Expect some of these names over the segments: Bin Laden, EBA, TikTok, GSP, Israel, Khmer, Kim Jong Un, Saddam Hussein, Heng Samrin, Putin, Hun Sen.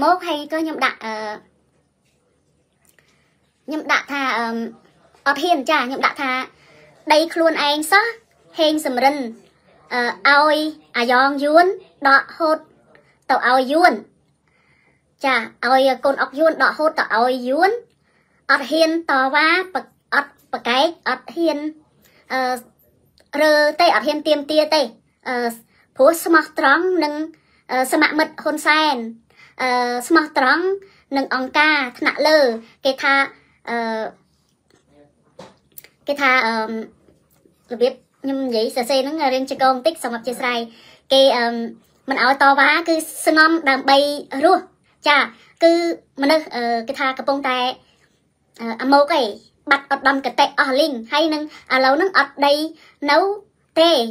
mốc hay cơ nhầm đạ thà ọt hiền chả nhầm đạ thà đây luôn anh só Heng Samrin aoi ayong yuon đọ hốt tàu aoi yuon chả aoi con ọc yuon đọ hốt tàu aoi yuon ọt hiền tò va ọt bậc cái ọt hiền rơ tây ọt hiền tiêm tia tây phố smart strong nâng sâm mật Hun Sen smart strong nâng ông ca thna lơ cái tha biết nhưng vậy sẽ xây nó riêng cho con tích xong học chia sai cái mình áo to vá cứ sân om đầm bay luôn chà cứ mình cái tha cặp bông tai màu cái bạch ọt đầm cái tệ ở linh hay nâng lâu nâng ọt đây nấu tê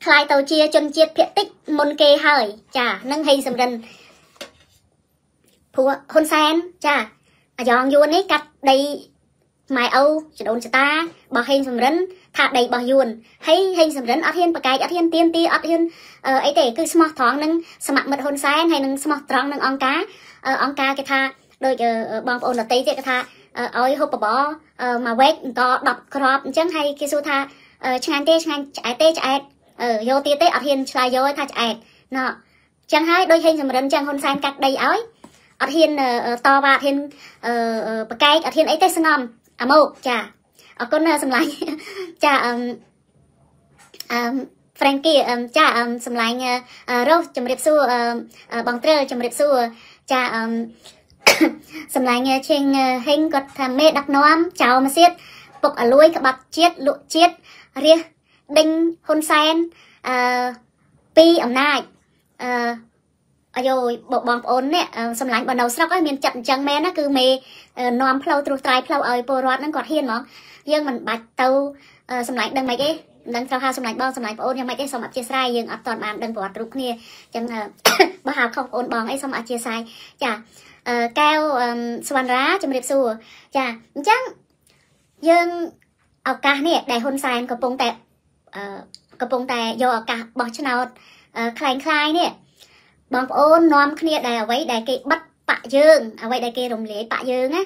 khai tàu chia chân chia phiện tích môn kê hỏi chà nâng Heng Samrin phù Hun Sen chà giòn yuan ấy cắt đây mai âu chỉ đồn cho ta bỏ Heng Samrin thả đầy bỏ yuan hay Heng Samrin ở thiên bậc cái ở thiên tiên ti ở thiên ấy để cứ smart thoáng nâng smart mật Hun Sen hay nâng smart tròn nâng ông cá cái tha đôi bom ôn là tây cái tha ôi hộp bỏ mà web có đọc crop chẳng hay kia su tha chẳng anh tê chạy vô tia tê ở hiền là vô tha chạy nọ chẳng hay đôi Heng Samrin chẳng Hun Sen cắt đầy áo ở hiền to và hiền bậc cái ở hiền ấy tê sưng ngầm à mô chà ở con sầm lạnh chà Frankie chà sầm lạnh rô chấm đẹp su bằng trơ chấm đẹp su chà sầm lạnh trên hình cột thầm mê đặc noam chào mà xiết bọc ở lối các bạc chiết lụa chiết ria đinh Hun Sen pi ẩm nai rồi bộ bóng ổn nè xâm lạnh bọn đầu sọc ấy mình chậm chẳng mê nó cứ mê nóm plau tru trai plau ơi bồ rọt nó còn hiền mong nhưng mình bạch tàu xâm lạnh đừng mấy cái đừng sao ha xâm lạnh bong xâm lạnh ổn nhưng mấy cái xong ạ chia sai nhưng ập toàn bàn đừng bỏ trục nè chẳng bà hào không ổn bóng ấy xong ạ chia sai chà cao xoan rá châm đẹp xù chà chẳng nhưng ọc ca nè đại Hun Sen cặp bông tè vô ọc ca bỏ chân nào khai nè bằng ôn nom kia đài vậy đài kia bắt bạ dương à vậy đài kia rồng lưới bạ dương á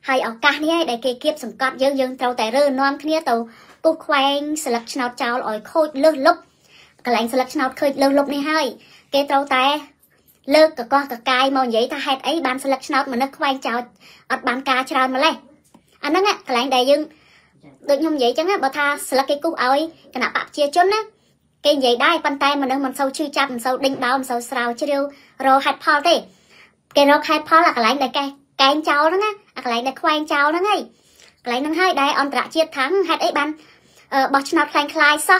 hay ở cá này đài kia kiếp sầm cọt dương dương tàu tài rơ nom kia tàu cục khoang sập cháo cháo lòi khôi lơ lốc cái lạnh sập cháo khơi lơ lốc này hay kia tàu tài lơ cả con cả cay màu giấy ta hệt ấy bàn sập cháo mà nó khoang cháo ở bàn cá cháo mà lên anh nói á cái lạnh đài dương được nhung giấy chẳng á bảo tha sập cái cục ấy cái nào bạc chia chốn á cái vậy đây bàn tay mà nó mình sâu chưa chặt mình sâu đinh bao mình sâu sào chưa đâu rồi hạt phao thế cái rồi hạt phao là cái lạnh này cái anh cháu đó nghe cái lạnh này khoai anh cháu đó ngay cái lạnh hai đây on đã chia thắng hạt ấy ban bọc nát khoai khai sao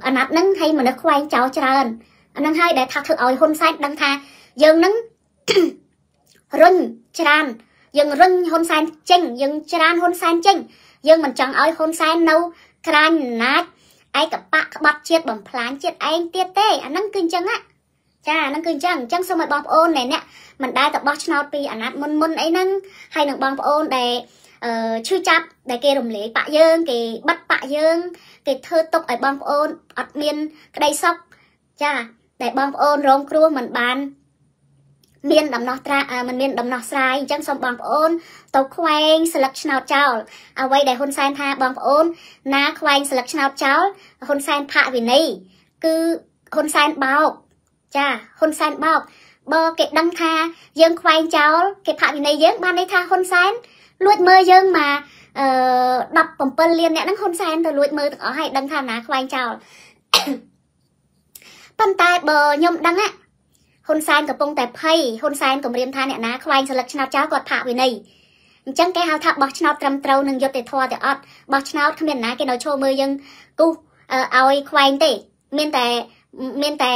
anh nát nâng hay mà nó khoai anh cháu chờ anh nâng hai để thắc thử ổi Hun Sen đăng tha dừng nâng run chran dừng run Hun Sen chênh dừng chran Hun Sen chênh dừng mình chẳng ổi Hun Sen nâu kran nát ai cả bạc bạc chết bằng phán chết anh tiết tê anh nâng kinh chân á cha nâng kinh chân chân xong rồi bọc ôn này nè mình đai tập bọc nào pi anh ăn môn môn ấy nâng hay nâng bọc ôn để chưa chặt để kê đồng lý bạ dương kì bắt bạ dương kì thơ tục ở bọc ôn ở miền cái đây sóc cha để bọc ôn rôm cua mình bán miền đầm nọ ra mình miền đầm nọ sai chân xong bọc ôn tàu khoang selection nào chào à quay để Hun Sen tha bọc ôn na khoang selection nào chào Hun Sen thạ vì này cứ Hun Sen bao cha Hun Sen bao bo cái đăng tha dương khoang chào cái thạ vì này dương ban đây tha Hun Sen luet mơ dương mà đập bầm pân liền nè đăng Hun Sen từ luet mơ từ ở hay đăng tha na khoang chào bàn tay bờ nhom đăng á Hun Sen cặp bông tẹp hay Hun Sen cầm riêng than nè ná khoai sờ lật cháo cháo gọt thả về này chẳng cái hào thả bọc cháo trầm trâu nâng giật để thò để ọt bọc cháo không nên ná cái nói cho mưa nhưng cu ơi khoai tê miên tè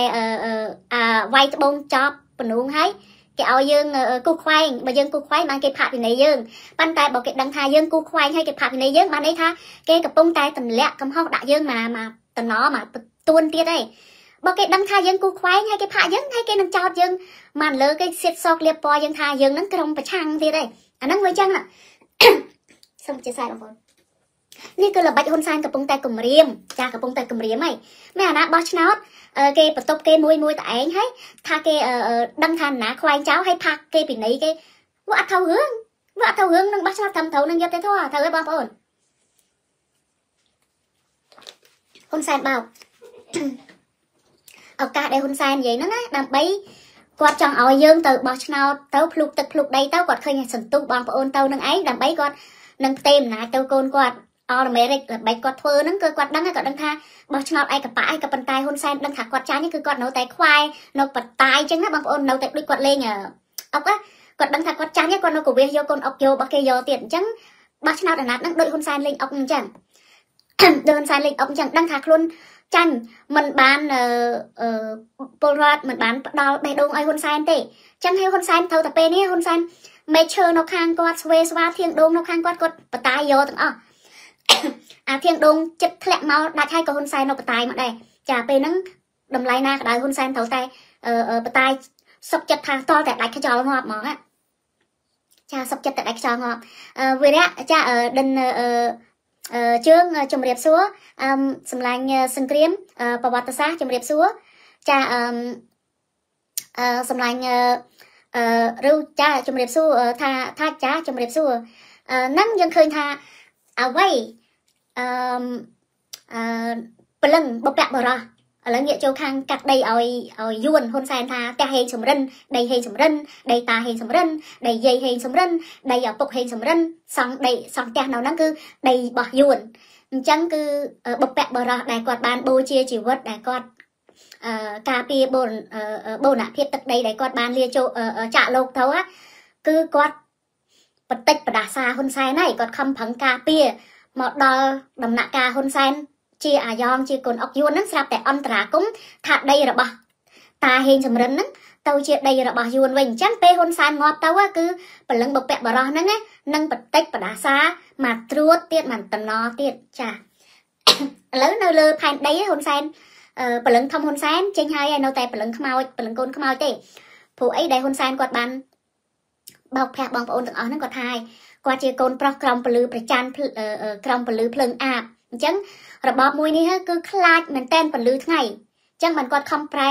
vay bông chóp bẩn uống hay cái ao dương cu khoai mà dương cu khoai mang cái thả về này dương bàn tay bảo cái đằng thả dương cu khoai hay cái thả về này dương bàn ấy tha cái cặp bông tay tầm lẹ cầm hóc đã dương mà tầm nó mà tuôn tiết đây bỏ cái đăng tha dân cu khoái hay cái phạ dân hay cái nằm chót dân màn lơ cái xiết sọc liệp po dân tha dân nắng trong và chăng thế đây à nắng với chăng ạ xong chia sẻ đồng vốn Ní cứ là bạch Hun Sen cầm riêng ấy. Mấy anh á bóp nát cái bật tóc cái môi tại anh ấy. Tha cái đăng thanh ná khoai cháo hay pha cái bình ấy cái vợ thâu hướng nâng bóp nát thầm thấu nâng giật thế thôi. Thằng ấy bóp ổn. Hun Sen bảo ở cả đây Hun Sen vậy nó á làm bấy quạt chồng ở dương từ bóp nát tao pluk đây tao quạt khơi nhà sần tu bóp ổn tao nâng ấy làm bấy con nâng tem ná tao côn quạt ở Mỹ là bạch quạt phơ nắng cơ quạt đắng cái đắng tha bao chọt ai cả bả ai cả bàn tay Hun Sen đắng thả quạt trái như cứ quạt nấu tay khoai nấu bật tay chứ nó bằng ôn nấu tay đuôi quạt lên nhở ốc á quạt đắng thả quạt trái như con nó của bia vô con ốc vô bạc kia vô tiền chứ bao chọt đằng nát đắng đuôi Hun Sen lên ốc chẳng đôi Hun Sen lên ốc chẳng đắng thả luôn chăn mình bán polrat mình bán đào bè đông ai Hun Sen thế chẳng hay Hun Sen thâu tập pe nè Hun Sen mấy chơi nó khang quạt về xóa thiên đông nó khang quạt quạt bật tay vô thằng à thiên đông chật lẹ máu đặt hai con Hun Sen nó bật tay mà đây chả pe nắng đầm lai na đại Hun Sen thấu tay bật tay sọc chật thang to tại đại cái trò ngọt món á chả sọc chật tại đại trò ngọt vừa đấy chả ở đần chương trồng đẹp xúa sầm lanh sừng kiếm bảo bát sa trồng đẹp xúa chả sầm lanh râu chả trồng đẹp xúa tha chả trồng đẹp xúa nắng dân khơi tha à vậy lần bọc đạn bỏ ra là nghĩa châu khang cắt đầy ở yuan Hun Sen tha ta Heng Samrin đầy Heng Samrin đầy ta Heng Samrin đầy dây Heng Samrin đầy ở bọc Heng Samrin xong đầy xong ta nào nó cứ đầy bỏ yuan chẳng cứ bọc đạn bỏ ra đại quạt ban bôi chia chỉ vật đại quạt cà phê bồn à phết tật đầy đại quạt ban lia châu chạ lộc thấu á cứ quạt bật tách bật đá xa Hun Sen này còn không phẳng cà pia một đo đầm nạ cà Hun Sen chia à yong chia cồn ốc yuan nắng sạp tại âm trà cũng thạt đây là bà ta Heng Samrin nắng tàu chia đây là bà yuan mình chán pe Hun Sen ngọt tàu á cứ bật lưng bật bẹt bờ rò nắng á nâng bật tách bật đá xa mà truốt tiệt mà tầm nó tiệt chả lớn nơi lơ phanh đây Hun Sen bật lưng thông Hun Sen trên hai nấu tay bật lưng khmao bật lưng côn khmao tê phụ ấy đây Hun Sen quạt bàn bọc phẹt bong ôn từng ở nó còn hai qua chia côn pro còng plư bạch chan còng plư phừng áp chăngរបប មួយ នេះ គឺ ខ្លាច មែនតែន ពលឺ ថ្ងៃ ចឹង មិន គាត់ ខំ ប្រែ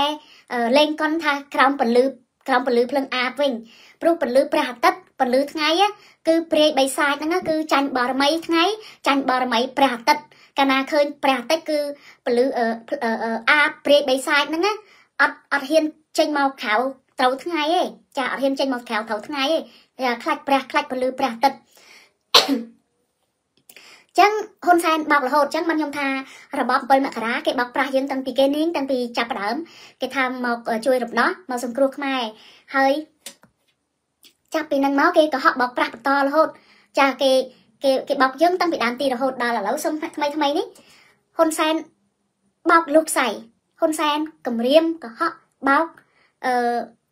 លេង គាត់ ថា ក្រោម ពលឺ ក្រោម ពលឺ ភ្លឹង អាប វិញ ព្រោះ ពលឺ ព្រះ អាទិត្យ ពលឺ ថ្ងៃ គឺ ព្រែក បី សាច ហ្នឹង គឺ ចាញ់ បរមី ថ្ងៃ ចាញ់ បរមី ព្រះ អាទិត្យ កាល ណា ឃើញ ព្រះ អាទិត្យ គឺ ពលឺ អាប ព្រែក បី សាច ហ្នឹង អត់ ហ៊ាន ចេញ មក ក្រៅ ត្រូវ ថ្ងៃ ទេ ចា អត់ ហ៊ាន ចេញ មក ក្រៅ ត្រូវ ថ្ងៃ ទេ ខ្លាច ព្រះ ខ្លាច ពលឺ ព្រះ អាទិត្យ chăng Hun Sen bọc là hột chăng ban nhom tha rồi bọc bên mặt cá cái bọc pra dân tăng pì cái nến tăng pì chập đờm cái tham một chui rụp nó màu sầm cua khmai hơi chập pì nâng máu cái có họ bọc pra to là hột chà cái bọc dân tăng pì đàn tì là hột đó là lẩu sông thay mấy đấy Hun Sen bọc lục sải Hun Sen cầm riêng có họ bọc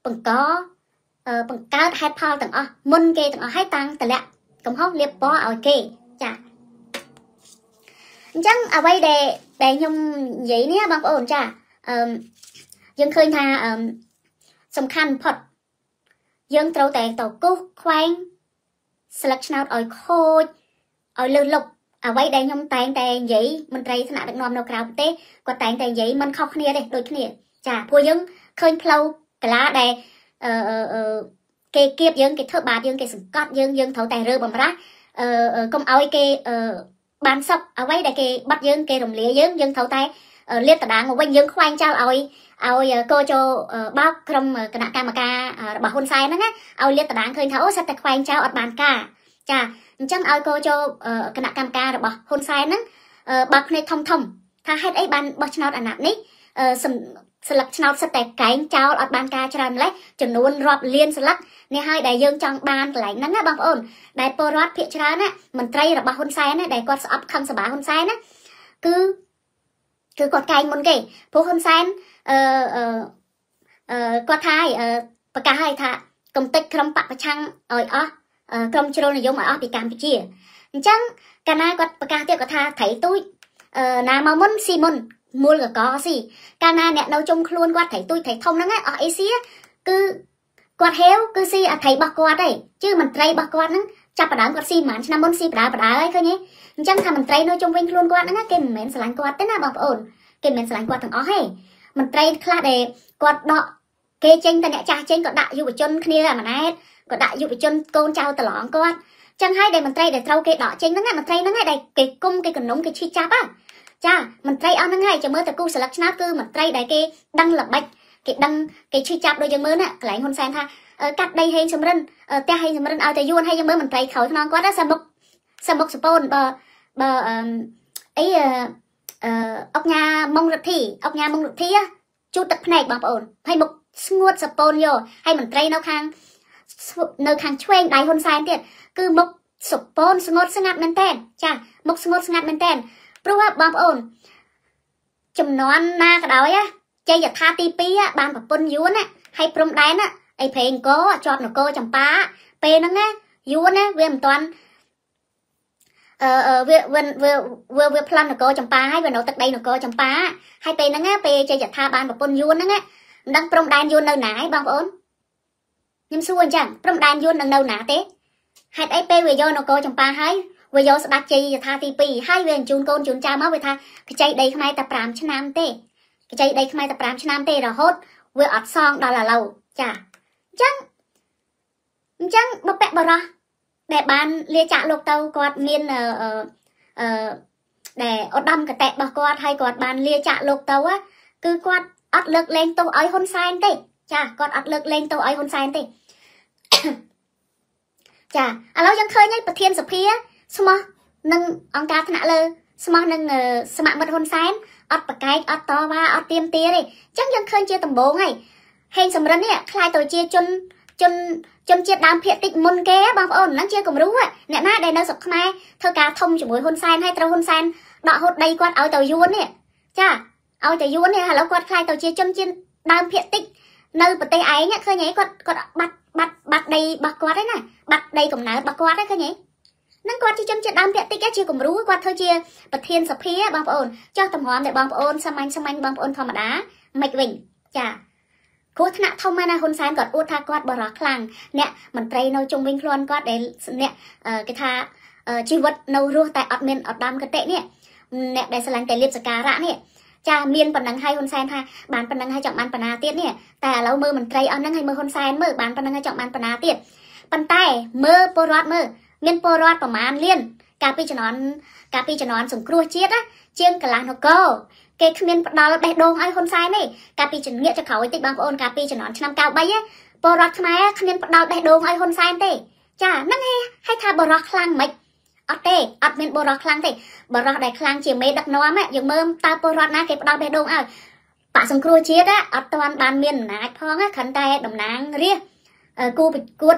bằng có bằng cá hai pao tầng o môn kê tầng o hai tăng tầng lẹ cầm hóc liệp bó ở kê chà chăng à vậy để nhung vậy nhé bằng ổn chả dương khơi tha sầm khăn phật dương trâu tè tàu cúc khoan selection out ở khôi ở lư lục à vậy để nhung tè vậy mình thấy thế nào được nom đâu cả thế còn tè vậy mình khóc nia đây đôi kia chả vua dương khơi plau cả lá đè cái kiếp dương cái thợ bạt dương cái sừng cọt dương thấu tè rơ bầm rác công áo cái ban sóc ở đây đại kê bắt dương kê đồng lía dương dương thấu tay liệt tả đá ngồi bên dương khoan trao ôi cô cho bác trong cái đạn cam ca bảo Hun Sen nó á ôi liệt tả đá khơi thấu sát tay khoan trao ở bàn ca chà chẳng ôi cô cho cái đạn cam ca bảo Hun Sen nó bác này thông tha hết ấy ban bác nào đạn nấy sập nào sát tay cánh trao ở bàn ca cho làm lấy chuẩn luôn rọp liên sập này hai đại dương trong ban lại nắng á bằng ổn đại porat phía trên á mình trai là bà Hun Sen á đại con sập không sập bà Hun Sen á cứ quạt cành muốn kể phố Hun Sen quạt thai bà cả hai thà công tích không bạc trăng rồi ó công chôn là giống mà ó bị cam bị chia chăng cả na quạt bà cả tiêu quạt tha thấy tôi nào mà muốn xì môn mua là có gì cả na nẹt đâu chung luôn quạt thấy tôi thấy thông lắm á ấy xí cứ quạt héo cứ si à thấy bạc quạt đấy chứ mình thấy bạc quạt nó Chắp bà đá ngọt xì mắn, nằm bốn xì bà đá ấy khơi nhé. Chẳng thà mình trây nơi chung vinh luôn quạt nữa nha, kì mình mến sẵn lãnh quạt tên là bọc ổn. Kì mình sẵn lãnh quạt thằng ó hề. Mình trây khá để quạt đọ. Kì chênh ta nhẹ cha chênh còn đại dụ bởi chân khní ra mà nét. Còn đại dụ bởi chân côn trao tà lõng quạt. Chẳng hay để mình trây để trâu kì đọ chênh nó ngay mình trây nó ngay đầy kì cung kì cần núng kì chi chắp á. Chà, mình trây áo nó ngay cho mơ thật cú sẵn lãnh cái đăng cái chi chạp đôi giang mướn á, lại Hun Sen ha, cắt đây Heng Samrin, ta Heng Samrin ao ta yuan hay giang mướn mình thấy khẩu non quá đó sầm bốc spawn bờ ấy ốc nhà mông rực thì á, chút tập này bằng ổn, hay bốc nguột spawn vô, hay mình thấy nó khang chuyên đại Hun Sen tiệt, cứ bốc spawn nguột sang ngặt mình tên, cha bốc nguột sang ngặt mình tên, prova bằng ổn, chấm nón na cái đó á. Chơi giờ tha ti pi á, ban bập bun yuan á, hay prom đen á, ai phèn cố, chọn nó cô chẳng phá, pe nó nghe, yuan á, về một toàn, về plan nó cô chẳng phá, hay về nấu tật đây nó cô chẳng phá, hay pe nó nghe, pe chơi giờ tha ban bập bun yuan nó nghe, đang prom đen yuan đâu nã, ban ổn, nhưng xui chẳng, prom đen yuan đang đâu nã té, hay ai pe về do nó cô chẳng phá hay, về do đặt chơi giờ tha ti pi, hay về chun côn chun cha máu về tha, chơi đây hôm nay tập làm cho nam té. Cái đây không ai tập làm cho nam tê rồi hốt vừa ọt xong đó là lâu chả chẳng bắp bẹ bờ ra để bán lia chạ lục tàu quạt nghiên để ọt đâm cả tẹt bờ quạt hay quạt bán lia chạ lục tàu á cứ quạt ọt lực lên tàu ấy Hun Sen tê chả quạt ọt lực lên tàu ấy Hun Sen tê chả à lâu chẳng khơi nhá bờ thiên sập kia xong mà nâng ông ta thân hạ lơ xong mà nâng xong mà mất Hun Sen ớt bạc cái ớt to ba ớt tiêm tia đi chắc dân khơi chia tầm bố ngày Heng Samrin ấy khai tôi chia chun chia đám phiệt tịnh môn ké bằng ổn lắng chia cùng rú ấy nè na đây nó sập mai thơ cá thông chỉ mối Hun Sen hay trâu Hun Sen đọ hốt đây quan áo tàu yuan ấy cha áo tàu yuan ấy hà lâu quan khai tôi chia chun chia đám phiệt tịnh nơi bờ tây ấy nhá khơi nhé còn bật đây bật quạt đấy này bật đây cùng nở bật quạt đấy khơi nhé năng quạt chỉ chấm chét đam đẹp tích á chia cùng rú quạt thôi chia bật thiên sập hía bằng ổn cho tầm hoàm để bằng ổn xăm anh bằng ổn thò mặt đá mạch vĩnh chả cố thân nặng thông mana Hun Sen còn uất tha quạt bờ rác làng nè mình tây nâu trung bình luôn quạt để nè cái tha chi vật nâu rùa tại ọt miên ọt đam cái tệ nè nè để sờ láng tề liệp sờ cá rã nè cha miên phần năng hay Hun Sen ha bán phần năng hay chọn bán phần á tiết nè tại lâu mơ mình tây ăn năng hay mơ Hun Sen mơ bán phần năng hay chọn bán phần á tiết phần tay mơ porat mơ miền Pô Rát và Man Liên, cà phê cho nón sủng cua chiết á, chiên cả lá nó câu, cái miền đó là đẹp đồ hay Hun Sen này, cà phê chuẩn nghĩa cho khẩu ấy tịnh bằng ôn cà phê cho nón cho năm cao bay á, Pô Rát thay á, miền đó là đẹp đồ hay Hun Sen thế, chả nâng hay tha Pô Rát khang mệt, tê, miền Pô Rát khang thế, Pô Rát đại khang chỉ mấy đặc nón á, giống mơm ta Pô Rát na cái đó đẹp đồ à, bạn sủng cua chiết á, toàn bàn miền nát phong á, khẩn tay đồng nang ria, cua bị cuột,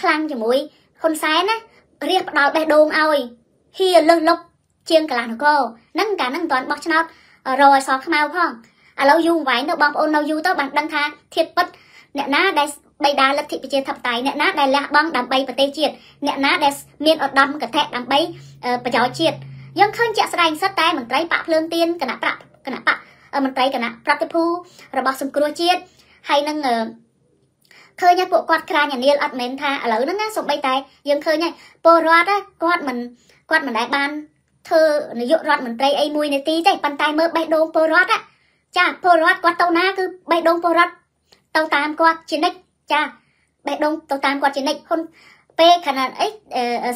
khang cho mũi Hun Sen á, riêng bắt đầu bé đồn ơi, hìa lơ lốc, chiên cả làng cô, nâng cả nâng toàn bọc cho nó, rồi xóa khám ao không, lâu du vái nó bọc ôn lâu du tới bằng đăng tha, thiệt bất, nẹn ná đầy đá lập thị bị chia thập tài, nẹn ná đầy lạ băng đám bay và tê triệt, nẹn ná đầy miên ọt đâm cả thẹt đám bay và gió triệt, nhưng không chịu sờ đành sất tay mình thấy bạc lương tiên cả nã bạc, cả nã bạc, mình thấy cả nã bạc tiếp thu, rồi bọc sừng cua triệt, hay nâng khơi nha bộ quạt kra nhà niên ăn mến tha lỡ nó nghe sụp bay tai dương khơi nha Pô Rát á quạt mình đại ban thơ nó dụ rọt mình tây ai mùi này tí chạy bàn tay mơ bay đôn Pô Rát á cha Pô Rát quạt tàu na cứ bay đôn Pô Rát tàu tam quạt chiến đích cha bay đôn tàu tam quạt chiến đích hôn pe khả năng ấy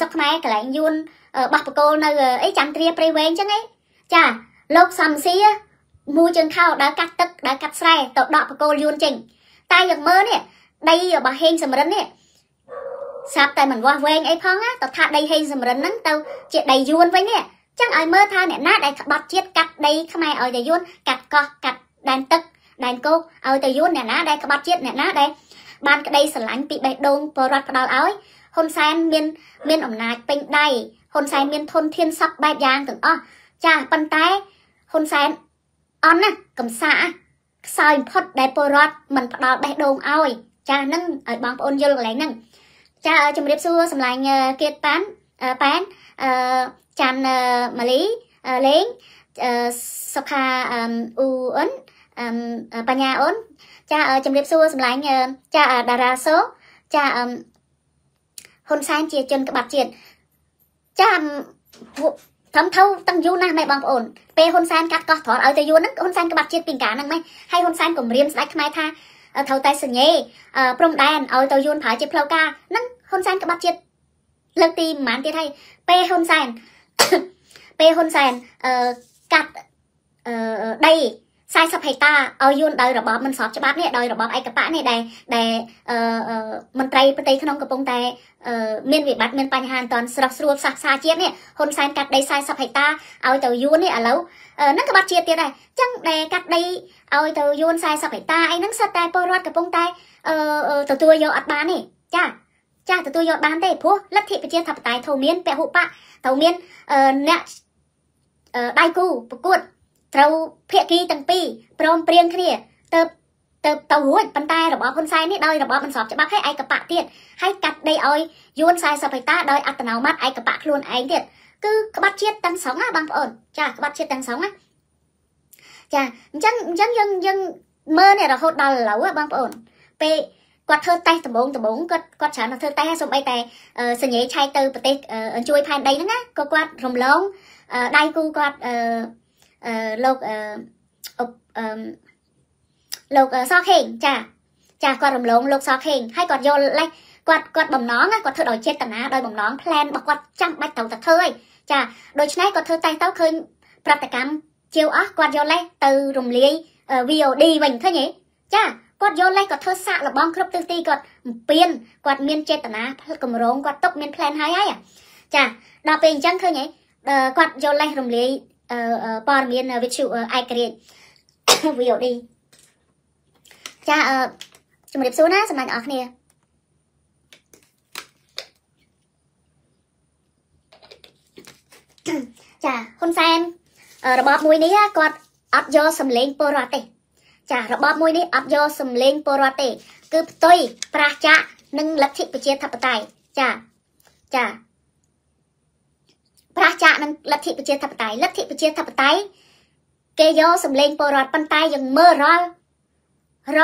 dọc mai cái lại yun bạc cô nơi ấy chẳng tria prey ven chứ ấy cha lốc sầm xí á mùi chân khao đã cắt tức đã cắt sai tàu đọ bạc cô yun chỉnh tai giật mơ nè đây bà Heng Samrin ấy sắp tay mình qua quen ấy phong á tao tha đây Heng Samrin nắng tao chuyện đầy yuan với nè chẳng ai mơ tha nè nát đây bọt chết cắt đây không ai ở đây yuan cắt co cắt đàn tức đàn cô ở đây yuan nè nát đây bọt chết nè nát đây ban cái đây sờ lánh bị bẹt đôn Pô Rát đào áo ấy Hun Sen miên ẩm nát bên đây Hun Sen miên thôn thiên sắp bay giang tưởng o cha bàn tay Hun Sen on á cầm xạ soi phật đây Pô Rát mình đào bẹt đôn áo ấy cha nâng ở bằng ôn vô lại nâng cha ở trong điệp xưa xâm lạnh kiệt bán chăn mà lý lén sọc hà u ấn bà nhà ấn cha ở trong điệp xưa xâm lạnh cha đà ra số cha Hun Sen chia chân các bạn chuyện chạm thấm thâu tăng du na mày bằng ổn pe Hun Sen cắt có thọ ở tây du nấc Hun Sen các bạn chuyện tình cả năng mày hay Hun Sen cùng riêng sách mai tha thâu tay sừng nhé prong đàn ở tây du phải chụp lâu ca nấc Hun Sen các bạn chuyện lần tìm màn tiền hay pe Hun Sen pe Hun Sen cắt đây sai sập hay ta ao yun đời rồi bỏ mình sọp cho bác này đời rồi bỏ ai cả bác này để mình tây bên tây khăn ông cặp bông tây miền việt bắc miền tây hàn toàn sập sụp sạt xa chiết này Hun Sen cắt đây sai sập hay ta ao tàu yun này ở lâu nấc các bác chiết tiền này chẳng để cắt đây ao tàu yun sai sập hay ta ai nấc sạt tây bôi loạt cặp bông tây tàu tôi vô ắt bán này cha cha tàu tôi vô bán tây phú lắc thị bên chiết thập tái thầu miên bẹ hụp bạ thầu miên nè đai cu cuộn trâu phệ kỳ tầng pi, prom prieng kia, tập tập tàu hú bắn tai, đập bom Hun Sen nít đôi đập bom bắn sọp cho bác hay ai cặp bạ tiệt, hay cắt đây ơi, Hun Sen sập phải ta đôi ắt nào mắt ai cặp bạ luôn ai tiệt, cứ các bác chiết tăng sóng á bằng ổn, chà các bác chiết tăng sóng á, chà dân mơ này là hốt đòn lẩu á bằng ổn, p quạt thơ tay tầm bốn quạt chán là thơ tay xong bay tay, sờ nhảy chai từ bật tay chui pan đây nữa á, quạt rồng lông, đai cu quạt lột xo khèn chà quạt rồng lông lột xo khèn hay quạt vô lấy quạt bồng nón á quạt thơ đòi chết tần á đòi bồng nón plan bọc quạt trăng bạch tàu tật thơ ấy chà đôi chân này quạt thơ tay tao khơi praktikam chiều á quạt vô lấy từ rồng lưới video đi mình thôi nhỉ chà quạt vô lấy quạt thơ xạ là bong khớp tư ti quạt pin quạt miên chết tần á cầm rồng quạt tóc miên plan hay ấy à chà đòi tiền trăng thôi nhỉ quạt vô lấy rồng lưới bỏ miền về chịu ai kẹt ví dụ đi cha chúng mình số ná xem lại nè cha Hun Sen rồi bỏ mũi này còn áp vô sầm lên porate cha rồi bỏ mũi này áp vô sầm lên porate cứ tôi pracha nâng lập thị bịch thập tài cha cha ra chạ năng lật thị bịch thập tái lật thị bịch thập tái kê vô sầm lên bờ rọt bàn tay dừng mơ rol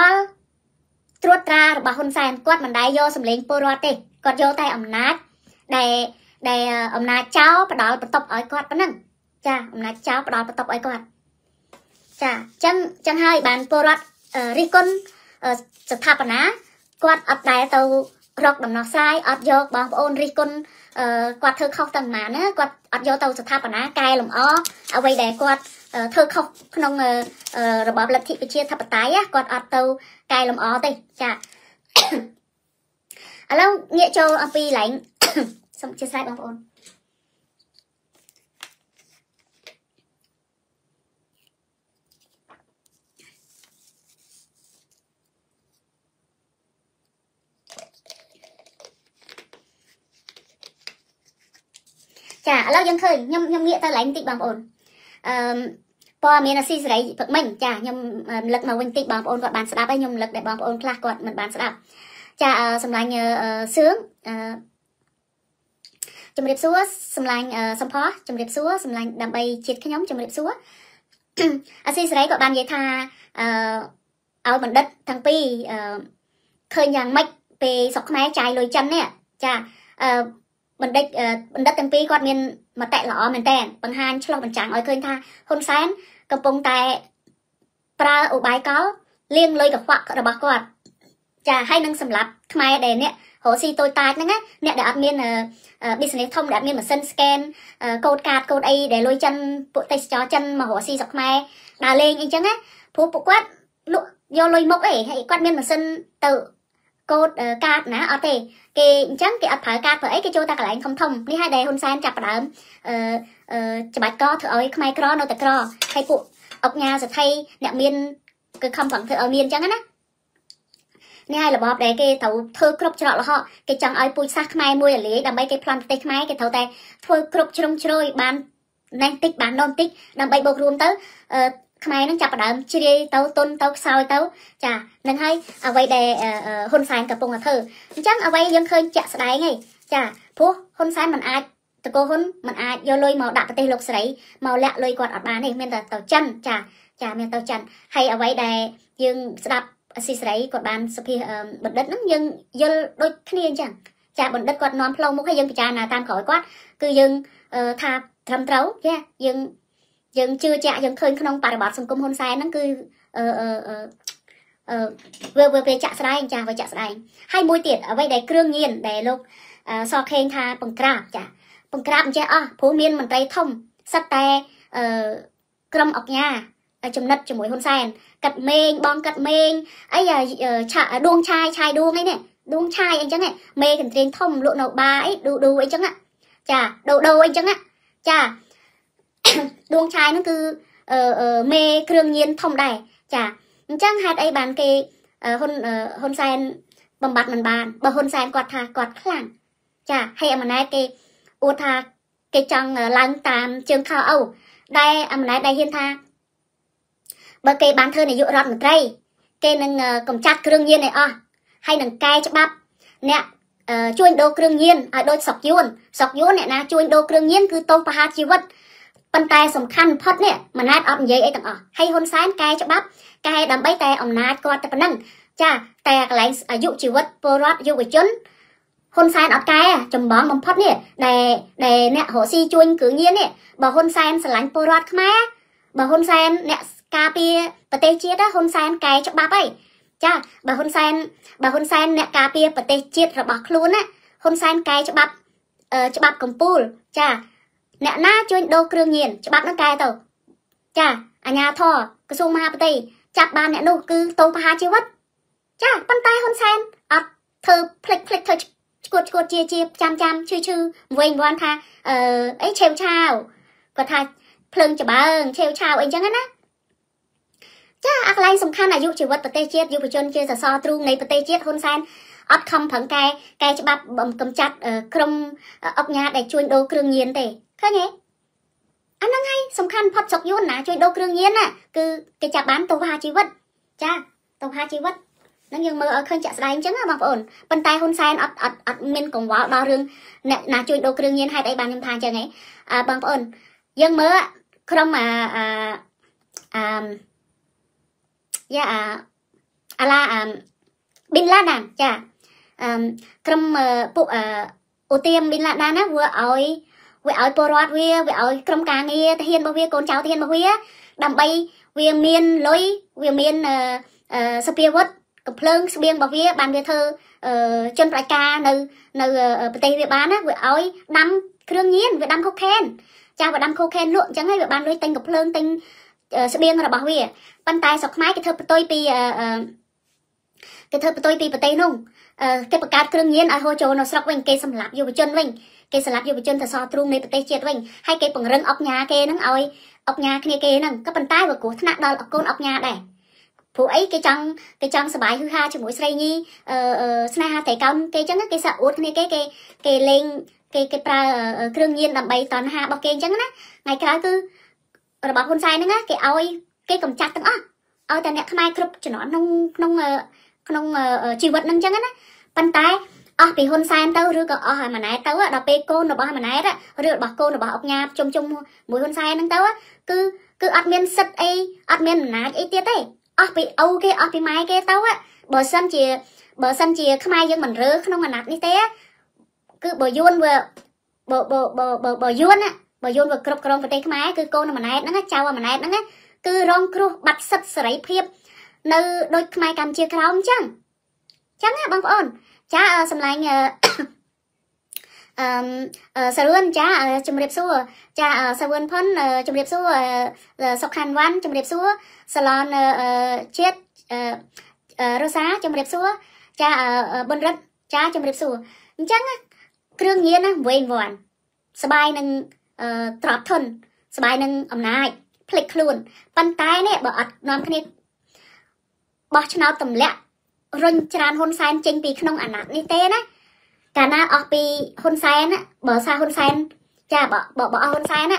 truột ra của Hun Sen quát bàn đáy vô sầm lên bờ rọt đi còn vô tay nát để nát cháo và đó bật tóc ở quạt bắn năng cha nát cháo và đó bật tóc ở quạt cha chân hai bàn bờ rọt rikon sập tháp ná quạt ập đáy tàu rọt đầm nó sai ập vô bằng ôn rikon quạt thơ khóc tầng mà nữa quạt ập vô tàu sập tháp và ná cài lồng ó ở đây để quạt thơ khóc nông rồi bỏ lật thị bị chia thập tái á quạt ập tàu cài lồng ó đây chà à lâu nghĩa châu ập vi lạnh xong chia sẻ bằng ôn chà lâu dân khơi nhâm nghĩa ta lánh tịt bằng ổn po miền Nam Israel phật mình chà nhâm lực mà quanh tịt bằng ổn còn bán sáp ấy nhâm lực để bằng ổn là còn mình bán sáp chà sầm lanh sướng chấm đẹp súa sầm lanh sầm phó chấm đẹp súa sầm lanh đầm bay chết cái nhóm chấm đẹp súa Israel còn bán giấy tha áo bằng đất thằng pi khơi nhàng mạch về sọc máy trái lồi chân nè chà mình đất tăng pi quạt miền mà tẹt lọ mình tẹn bằng hai cho mình chẳng nói khơi tha Hun Sen cầm bông tẹt pra ủ bài có liêng lơi cả quạt cả bạc quạt chà hay nâng sầm lấp mai đèn nè hồ si tôi tai nâng á nè để ăn miền business thông để ăn miền mà sân scan cột card cột ai để lôi chân bộ tay chó chân mà hồ si dọc mai đà lên anh chăng á phú bộ quát lụa do lôi mốc ấy hay quạt miền mà sân tự cột card ná ở đây cái chẳng cái áp phá cát ấy cái chỗ ta cả lại không thông đi hai đề Hun Sen chặt vào chặt bạch co thử ơi mai cro đâu ta cro hay cụ ốc nhà rồi thay nẹt miên cứ không phẳng thử ở miên chẳng á nè hai là bọp đấy cái thấu thơ crop cho họ cái chẳng ai pui sắc mai môi ở lý đầm bay cái plan tây mai cái thấu tay thơ crop trong chơi bán nang tích bán non tích đầm bay bột luôn tới mai nó chặt vào đầm chia đi tấu tôn tấu sao tấu chà nên hay ở vậy để Hun Sen cặp bông là thử chắc ở vậy dân khơi chạ sấy ngay chà phú Hun Sen mình ai từ cô hôn mình ai vô lôi màu đạm tây lục sấy màu lạ lôi quạt ở bàn này miền tàu chân chà miền tàu chân hay ở vậy để dân đạp xì sấy quạt bàn sập bật đất nước dân dân đôi kia chẳng cha bẩn đất quạt nón plau mốc hay dừng cha nà tam khỏi quát cứ dừng thà thầm trấu yeah dừng dừng chưa cha dừng khơi khăn ông bà bọt sầm cung hôn sai nó cứ vừa vừa về chạ sài anh cha vừa chạ sài anh hai môi tiệt ở đây để kêu nghiền để lúc so khen tha bằng crab cha à phố miên mình tay thông sắt tay cầm ọc nhà chấm nứt chấm mũi hôn sen cật mềm bong cật mềm ấy chạ đuông chai đuông ấy nè đuông chai anh chẳng nè mê cần tiền thông lộ nậu ba ấy đu anh chẳng ạ chà đầu anh chẳng ạ chà đuông chai nó cứ mê kêu nghiền thông đài chà chẳng hạt ấy bàn cái hôn sen bầm bạt mình bàn bờ hôn sen quạt thà quạt khăn chà hay mà nói cái ô thà cái chồng lang tam trường khao âu đây mà nói đây hiên tha bờ cái bàn thơ này dụ rọt một cây cái nâng cầm chặt kêu nhiên này à hay nâng cay chắp bắp nè chui đô kêu nhiên ở đôi sọc yuôn nè na chui đô kêu nhiên cứ tông paha chi vật bàn tay sầm khăn phật nè mà nát ôm dây ấy tặng à hay hôn sáng cay chắp bắp cay đầm bay tay ôm nát coi tập năng cha tay cái lạnh dụ chi vật bờ rọt dụ cái chấn hôn sáng ở cay à chầm bóng bầm phật nè để nè hồ si chui kêu nhiên nè bờ hôn sáng sờ lạnh bờ rọt khmá bờ hôn sáng nè cà phê bát tê chiết á Hun Sen cài cho bắp ấy cha bà Hun Sen nè cà phê bát tê chiết rồi bọc luôn á Hun Sen cài cho bắp cầm pul cha nè na chơi đô kêu nghiền cho bắp nó cài tàu cha à nhà thò cái xung ma bát tê chặt ba nè nô cứ tô pha chiêu vất cha bàn tay Hun Sen à thơ click thơ cột chia chăm chư quên quan tha ấy treo chào còn tha phừng cho bà ơi treo chào ấy chẳng á cha ác lai sầm khăn là dụ chỉ vật bát tê chiết dụ bị chân kia so trung này bát tê chiết Hun Sen ấp khăm phẳng cài cho bắp bầm cầm chặt cầm ốc nhà để chui đô kêu nghiền tề khơi nhé anh đang hay sầm khăn phật sọc yun ná chui đô kêu nghiền à cứ cái chặt bán tàu hà chi vật cha tàu hà chi vật nó nhưng mơ ở khơi chặt sài chẳng là bằng ổn bàn tay Hun Sen ấp miên cùng võ bao rừng ná chui đô kêu nghiền hai tay bàn nhâm thang chơi nhé bằng ổn nhưng mơ không mà dạ là Bin Laden cha cầm bộ ô tiêm Bin Laden á vừa ơi porat vừa ơi cầm cá nghe thiên bao vía con cháu thiên bao vía đầm bay vừa miên lối vừa miên spear wood cầm phơn spear bao vía bàn về thơ chân phải ca nơi tây về bán á vừa ơi đâm kêu nhiên vừa đâm cocaine cha vừa đâm cocaine luộn chẳng hay vừa bàn lối tinh cầm phơn tinh sẽ biên là bảo vệ bàn tay sọc máy cái thợ tôi bị bật tay nung cái bậc cao kêu nhiên ở hồ châu nó sọc mình cây sầm lạp vô chân mình cây sầm lạp vô chân thật so trung này bật tay chết mình hay cây bằng rừng ốc nhà cây nắng ơi ốc nhà cây nắng các bàn tay và cổ thằng nào con ốc nhà này phụ ấy cái trăng sờ bài hư ha cho mũi say nhi sna thể công cây trắng cây sạ út này cây lên cây pra kêu nhiên làm bày toàn ha bọc cây trắng đó ngày cái cứ rồi bảo Hun Sen nữa á cái ôi cái cầm chặt từng á ôi ta nè mai cướp cho nó nông chịu vật nông chẳng á bàn tay à bị Hun Sen tao rửa cọ à mà nãy tao á đập pe cô nó bảo mà nãy á rửa bạc cô nó bảo ốc nhà chung mùi Hun Sen nâng tao á cứ admin sật ấy admin nãy ấy tiếc đấy à bị âu cái à bị mai cái tao á bờ sân chìa mai dân mình rửa không mà nạt như thế á cứ bờ yun á bà yun vừa cướp cướp vào tay khmái cứ cô nó mà nãy nó chào mà nãy nó cứ rong cướp bắt sập sấy phep nơi đôi khmái cam chia khóng chẳng á bằng ổn cha sầm lạnh sờn cha chấm đẹp xua cha sờn phấn chấm đẹp xua sọc hàn văn chấm đẹp xua salon chết rosa chấm đẹp xua cha bơn rớt cha chấm đẹp xua chẳng á kêu nhiên á vẹn vòn sờ bài nâng trọp thôn sờ bài nâng ẩm nai phịch luôn bàn tay nè bỏ ắt nón khné bỏ chân áo tầm lẹ run tràn Hun Sen chênh pì khung ảnh nát ní té ná cả na ở pì Hun Sen á bỏ xa Hun Sen cha bỏ Hun Sen á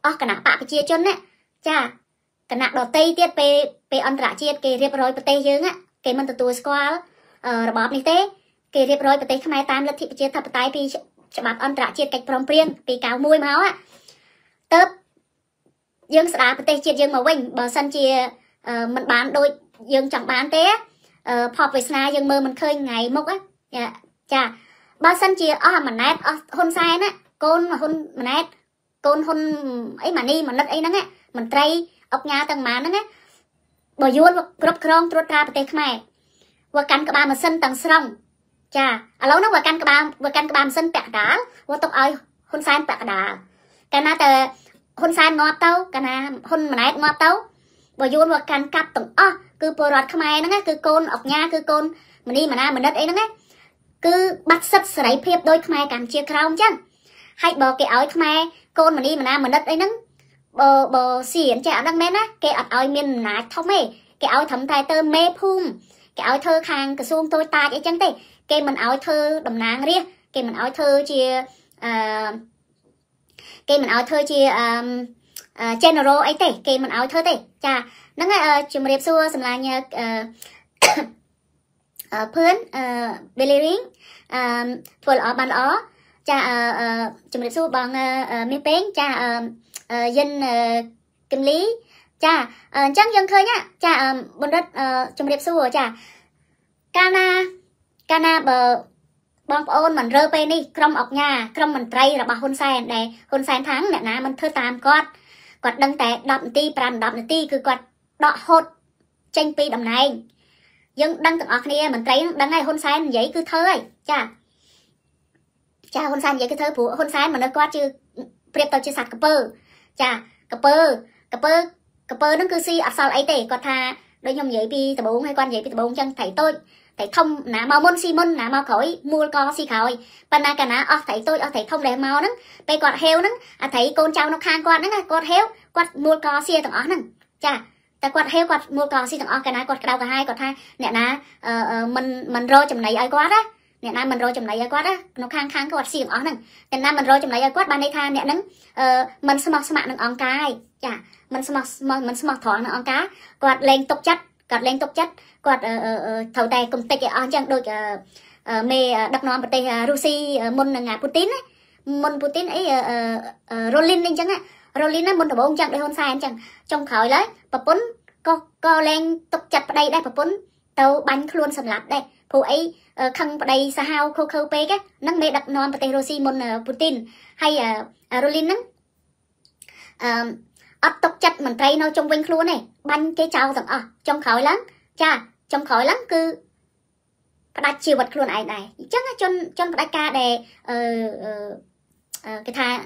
ở cả nã bạ cái chia chân á cha cả nã đỏ tây tiết pe ăn rạ chia kề riệp rối bờ tây dương á kề mình từ tuổi squal rồi bỏ ní té kề riệp rối bờ tây khmai tam lật thị chia thập tái pì cho bạn ăn trả chiết cách prom priêng vì cáo mùi máu á tớp dương sá bát tê chiết dương màu vinh bờ sân chia mình bán đôi dương chẳng bán té phọp với sna dương mơ mình khơi ngày mốc á chà Ba sân chia ở mà nét hôn sai á, con mà hôn mà nét, con hôn ấy mà đi mà nứt ấy nắng á, mình trai ốc nhà tầng má nắng á, bỏ vuông và crop crong trôi ra bờ tây khmai, và căn các ba mà sân tầng sông, cha, ở lâu nó và căn các ba mà sân bẹt đá, và tộc ơi hôn sai bẹt đá, cái na từ hôn sai ngọt tao, cái na hôn mà nét ngọt tao, bỏ vuông và căn cặp tầng cứ bờ rọt khmai nắng á, cứ con ốc nhà, cứ con mình đi mà na mình nứt ấy nắng á. Cứ bắt sắp sợi phép đôi khmai càng chia không chăng hay bờ cái áo khmai con mà đi mà na mà đất ấy nắng bờ bờ xiển chả đang men á cái áo miền nát thóc ấy cái áo thấm tai tơ mê phum cái áo thơ khang cái zoom tôi tai ấy chăng tê cái mình áo thơ đầm nàng ria cái mình áo thơ chia cái mình áo thơ chia general ấy tê cái mình áo thơ tê chả nắng á chìm đẹp xua sầm là nhờ phướn beliring thuở ở ban ở cha chụp được số bằng miếng bén cha dân kim lý cha trắng dân khơi nhá cha bồn đất chụp được số cha cana cana bờ băng ôn mình rơi bên đi trong ọc nhà trong mình trai là bà hôn sen để hôn sen thắng nè ná mình thưa tam quạt quạt đăng tè đập ti pram đập ti cứ quạt đọ hột tranh pi đầm này dân đăng từng ở kia mình thấy đăng ngày hôn sai vậy cứ thơ ấy cha cha hôn sai vậy cứ thơ phụ hôn sai mà nó quát chứ đẹp tao chưa sạch cờ cha cờ nó cứ si ở sau ấy tệ còn tha đôi nhom vậy pi tờ bốn hay quan vậy pi tờ bốn chân thấy tôi thấy thông ná mau môn si môn ná mau khói mua co si khói ban na cả ná thấy tôi thấy thông để mau nắng tay quạt heo nắng thấy con trâu nó khang quạt nắng quạt heo quạt mua co si từng ở nắng cha ta quạt heo quạt mua còn xin ở cái này quạt đầu cả hai nè ná mình rô chầm này ai quát á nè ná mình rô chầm này ai quát á nó khang khang quạt xin ở nè nè ná mình rô chầm này ai quát ban đây tha nè nắng mình smart smart nè on cái chả mình smart thỏ nè on cá quạt lên tục chất quạt thầu tay cùng tay cái on chẳng đôi mê đập non bật tay Rusi môn là ngà Putin ấy môn Putin ấy Rolin lên chẳng á Rolin á môn thầu bông chẳng để hôn sai em chẳng trong khởi lấy Papun co lên tục chặt vào đây đây Papun tàu bánh luôn sầm lạt đây phụ ấy khăn vào đây sa hao khô khâu pe cái nắng mê đặt non vào tay Rosi môn Putin hay Rolin nắng ấp tục chặt mình thấy nó trong quanh luôn này bánh cái cháo rằng trong khói lắm cha trong khói lắm cứ đặt chiều vật luôn này này chắc là chôn đặt ca để cái thà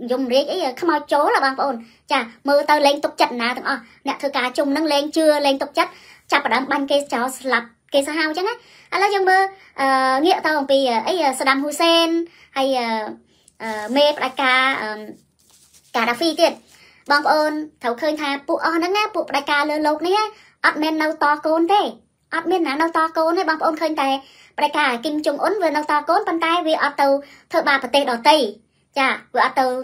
dùng riết ấy không mau chố là bằng ổn chà mơ tao lên tục chặt nà thằng nè thưa cá chung nâng lên chưa lên tục chặt chặt vào đám ban cây cháu lập cây sao hao chắc á là dân mơ nghĩa tao bằng vì ấy Saddam Hussein hay mê đại ca cả đà phi tiền bằng ổn thấu khơi thà phụ on nắng á phụ đại ca lơ lộc này á admin nâu to côn thế admin nà nâu to côn hay bằng ổn khơi tài đại ca Kim Jong Un vừa nâu to côn bàn tay vì ở tàu thợ bà bật tê đỏ tây chà vừa ở tàu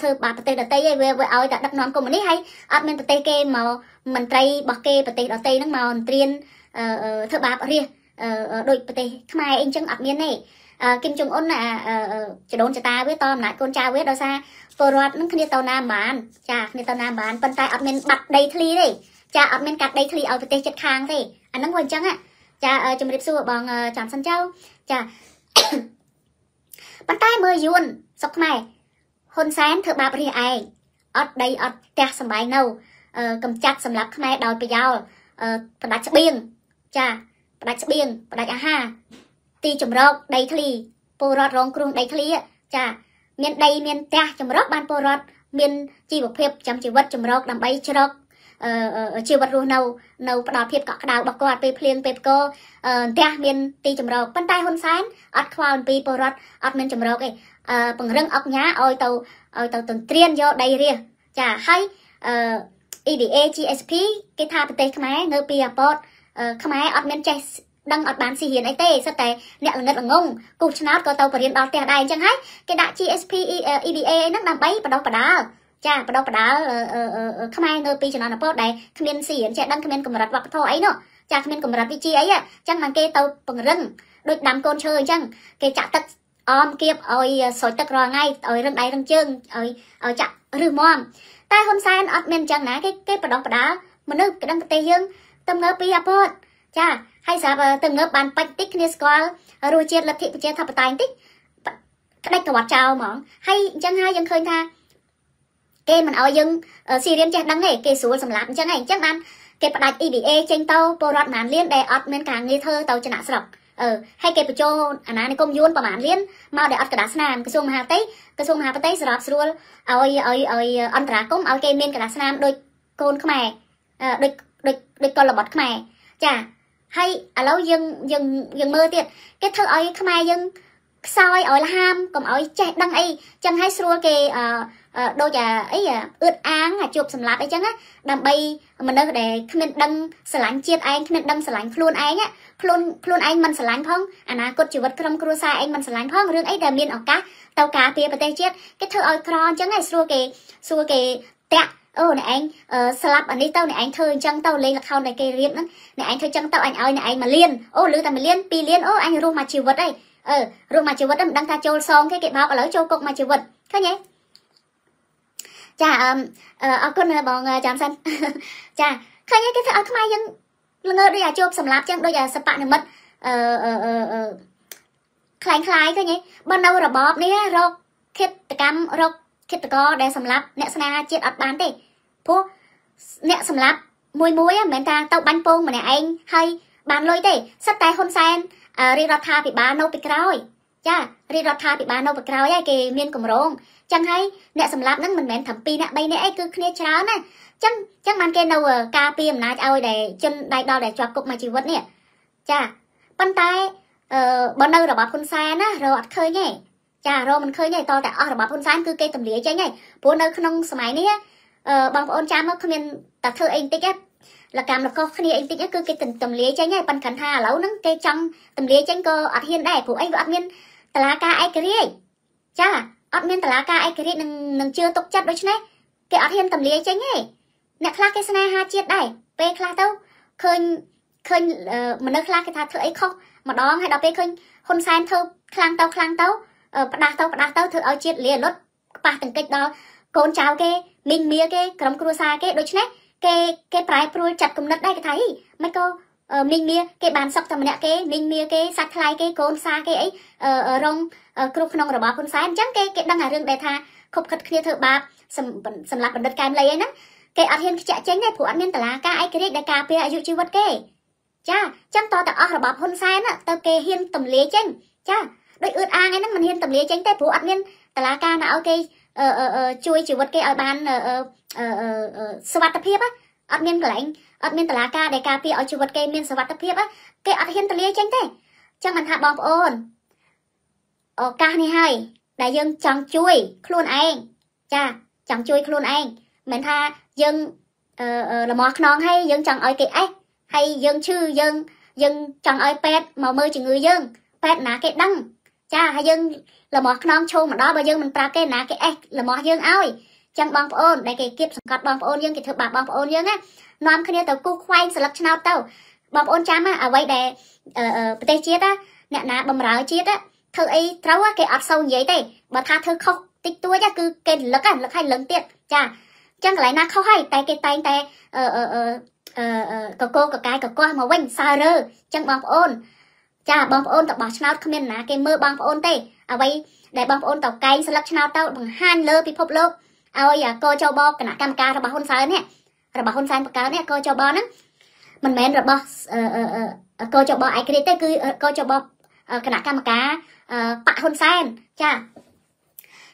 thơ bà bờ tây đợt tây vừa ở đã đặt nón của mình đấy hay ở bên bờ tây kê màu mình tây bờ kê bờ tây đợt tây nắng màu tiền thơ bà ở riêng đội bờ tây mai anh chân ở miền này Kim Jong Un là chỉ đốn cho ta với tom lại con trai với đâu xa vừa rồi nó kia tàu nam bán chà kia tàu nam bán bên tay ở bên bật đầy thli đấy chà ở bên cắt đầy thli ở bờ tây chật khang thế anh nắng quần trắng á chà chụp đẹp xua bằng chọn sân châu chà bàn tay mười yuan sọc mày hôn sáng thợ bà bria ai ở đây ở tè sầm bài nâu cầm chặt sầm lắc mày đòi bây giờ đặt sập biên cha đặt ha ti chùm róc đầy thli po rọt rong kung đầy thli cha miền đây miền tè chùm róc ban po rọt miền chi một phép chăm chỉ vật chùm róc làm bay chơ róc chiều vật ruồi nâu nâu đòi phép cọ đào bạc quạt bê phèn bê cô tè miền ti chùm róc bàn tay hôn sáng ở khoan bê po rọt ở miền chùm róc ấy bằng rừng ốc nhá ôi tàu tuần triên vô đây ria chả hay EBA GSP cái thà bật tê khmai ngơ pia pot khmai ọt men chai đăng ọt bán xì hiền ấy tê sắp tê nẹo ngất ở ngông cục chnáut có tàu và riêng đỏ tè đài chẳng hay cái đại GSP EBA nó làm bấy và đâu cả đá chả và đâu cả đá khmai ngơ pia cho nó là pot này khmien xì hiền chạy đăng khmien cầm rặt và thô ấy nữa chả khmien cầm rặt vị trí ấy à chẳng là cái tàu bằng rừng đôi đám con chơi chẳng cái chả tật om kiếp ôi sỏi tật rồi ngay ôi rừng đáy rừng chân ôi chặt rừng mòm tai hôm sai ăn ọt men chẳng ná cái bà đọc bà đá mà nước cái đăng tê hương tâm ngớ pi apot Chà, hay sao từng ngập bàn bạch tích nè score rồi chết lập thị của chết thập tài tích đạch cả hoạt trào mỏng hay chẳng hai chẳng khơi tha kê mình ở dưng xì riêng chết đắng này kê xuống sầm lạp chẳng này chắc ăn kê bạch EBA trên tàu porot màn liên đề ọt men càng nghi thơ tàu chân ạ sọc hay kê bạch cho anh này công yun và màn liên mau để ọt cả đá snam cái xung hà tây sọp sờn ơi ăn trà cũng ăn kê men cả đá snam đôi côn không mày đôi con là bọt không mày chà hay ở lâu dừng mơ tiệt cái thơ ấy không ai dừng sao ấy ở là ham còn ấy chạy đăng ấy chẳng hay xua kì đôi giờ ấy ướt áng là chụp sầm lạp ấy chẳng á đầm bay mình đâu để comment đăng sờ lánh chiết anh comment đăng sờ lánh luôn anh á luôn anh mình sờ lánh phong à ná cột chữ vật trong cua xa anh mình sờ lánh phong riêng ấy đầm miên ở cá tàu cá pia bơi chiết cái thơ ấy kron chẳng hay xua kì tẹt này anh slap ở đây tao này anh thơi chân tao lên là khâu này kê riết lắm này anh thơi chân tao anh ơi này anh mà liên lứa tao mà liên pi liên anh rung mà chịu vật đây rung mà chịu vật đang ta trôi xong cái báo ở lỡ trôi cục mà chịu vật thế nhé cha ông con là bọn chạm xanh cha thế nhé cái thằng không ai dân ngơ đôi giờ chụp sầm lạp chân đôi giờ sập bạn mất khai thế nhé ban đầu là bóp đấy rồi khét cam rồi khi tụi con để sầm lấp nẹt na chết ấp bán đi, phu nẹt sầm lấp mùi muối á mẹ ta tàu bánh pông mà nè anh hay bán lôi đi, sắt tay Hun Sen, ri rọt tha bị bán nâu bị cào, cha ri rọt tha bị bán nâu bị cào ấy kì miên cùng rong, chẳng hay nẹt sầm lấp nấng mình mẹ thẩm pi nẹt bay nẹt cứ khné cháo nè, chẳng mang cái nâu cà pi mà ơi để chân đại đo để cho cục mà chịu vất nè, cha bàn tay bọn đâu là bắp Hun Sen á rồi khơi nhỉ. Chà rồi mình khơi này to tại ở bắp Hun Sen cứ cây tầm lía chơi này bố nơi không sờ máy này bằng ôn cha mà không nên tạt thơ anh tích á là cảm là con khi anh tích á cứ cây tầm lía chơi này bàn khẩn hà lấu nắng cây trong tầm lía chơi cô ở hiên đây phụ anh vợ miên tà lá ca ai kiri chà ở miên tà lá ca ai kiri nằng chưa tục chặt đôi chân này cái ở hiên tầm lía chơi này nè khla cái sana ha chết đây pe khla tao khơi mình nơi khla cái tạt thơ ấy không mà đó hay đó pe khơi Hun Sen thơ khlang tao bắt đầu thử ở chiết liền lốt ba từng cách đó con cháu cái mình mía cái cầm cua xa cái đôi chân cái trái pru chặt cùng đất đây cái thấy mấy cô mình mía cái bàn sọc thầm nè cái mình mía cái sạch lại cái con xa cái ấy ở rong cua non rồi bỏ con xa em trắng cái đang là rừng để tha không khật kia thử bạc sầm lạp đất cam lấy ấy nè cái ở hiên chạy tránh này phụ ăn miên tả lá cái cái đại cà pia dụ chịu vật cái cha chăm to tao ở bỏ Hun Sen á tao kê hiên tầm lía chanh cha đôi ướt an ấy nó mình hiên tầm lía tránh tay phụ ăn miên tà lá ca nào ok chui chịu vật cây ở bàn svat tập hiệp á ăn miên cái lạnh ăn miên tà lá ca để cà phê ở chịu vật cây miên svat tập hiệp á cây ăn hiên tầm lía tránh tay cho mình hạ bom ôn ở ca này hay đại dương chẳng chui luôn anh cha chẳng chui luôn anh mình tha dương là mọt non hay dương chẳng ở cây ấy hay dương chư dương chẳng ở pet màu mơ chỉ người dương pet ná cái đăng cha hai dân là một non châu mà đó bây giờ mình ta cái ná cái ấy là một dân ơi chẳng bằng ôn đây cái kiếp cọt bằng ôn dân cái thực bạc bằng ôn dân á nón khi tàu cu khoai sờ lật chân tàu bằng ôn chám á ở quay đè tê chết á nè ná bầm ráo chết á thơ ấy trâu á cái ọt sâu giấy đây bà tha thơ khóc tích tua ra cứ cái lực á lực hay lớn tiệt cha chẳng lại ná khâu hay tay cái tay cờ cô mà quanh xa rơ chẳng bằng ôn cha bom ôn tập bỏ cháo không nên là cái mơ bom ôn tê à vậy để bom ôn tập cái sắp cháo tao bằng han lơ bị phộc lốc à ơi cô cho bo cái nã cam ca rồi bà Hun Sen nè rồi bà Hun Sen bà cáo nè cô cho bo nè mình mến rồi bo cô cho bo ai cái đấy cứ cô cho bo cái nã cam cá bà Hun Sen cha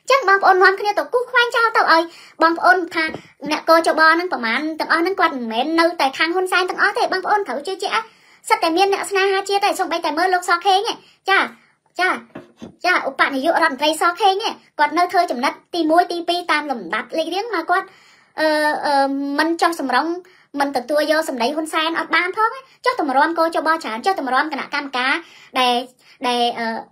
chắc bom ôn nón cái này tao cú khoan trao tao ơi bom ôn tha nè cô cho bo nâng mà ăn tao nâng quạt mến nâu tại khang Hun Sen tao ó thế bom ôn thấu chơi chẽ sắp tại miên nè sna ha chia tay xong bay tại mơ lúc so khé nhỉ cha ốp bạn này dựa rầm tay so khé nhỉ quạt nơi thơi chấm nát ti muối ti pi tam lầm đắt lấy riêng mà quạt mình trong sầm rong mình tự tua vô sầm đấy Hun Sen ở ban thớt cho tầm rom cô cho bo chán cho tầm rom cả nạ cam cá để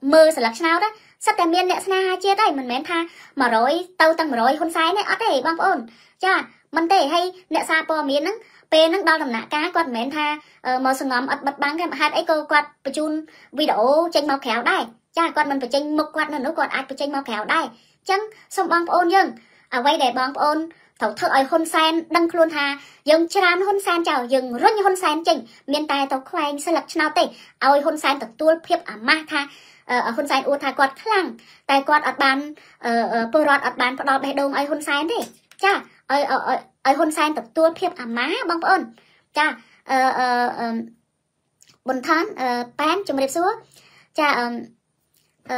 mơ sờ lắc sao đó sắp tại miên nè sna ha chia tay mình mến tha mà rồi tâu tăng mà rồi Hun Sen này ở đây băng ôn cha mình để hay nè xa po miên nắng pe nắng đau làm nạ cá quạt mến tha màu sừng ngóm bật bắn cái hạt ấy cô quạt bự chun video tranh màu khéo đây cha quạt mình phải tranh mực quạt nữa nó quạt ai phải tranh màu khéo đây chẳng xong băng ôn nhưng à quay để băng ôn thấu thợ ấy Hun Sen đăng luôn hà dừng chán Hun Sen chào dừng rất như Hun Sen chỉnh miền Tây tàu khoai sẽ lập nào tệ ao Hun Sen tập tua phép ở ma tha ở Hun Sen u tha quạt khăng tài quạt ở bàn bờ rót ở bàn có đọt đầy đông ấy Hun Sen thế cha ấy Hun Sen tập tua phép ở má bằng ơn cha bồn thán bán cho một đẹp xúa cha